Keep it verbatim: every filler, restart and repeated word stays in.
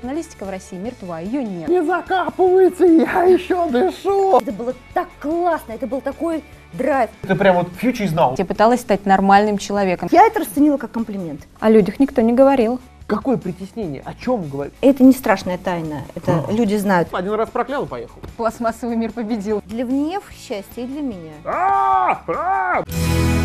Журналистика в России мертва, ее нет. Не закапывается, я еще дышу. Это было так классно, это был такой драйв. Ты прям вот фьючи знал. Я пыталась стать нормальным человеком. Я это расценила как комплимент. О людях никто не говорил. Какое притеснение? О чем говорить? Это не страшная тайна, это а. люди знают. Один раз проклял и поехал. Пластмассовый мир победил. Для внев счастье и для меня. А -а -а -а!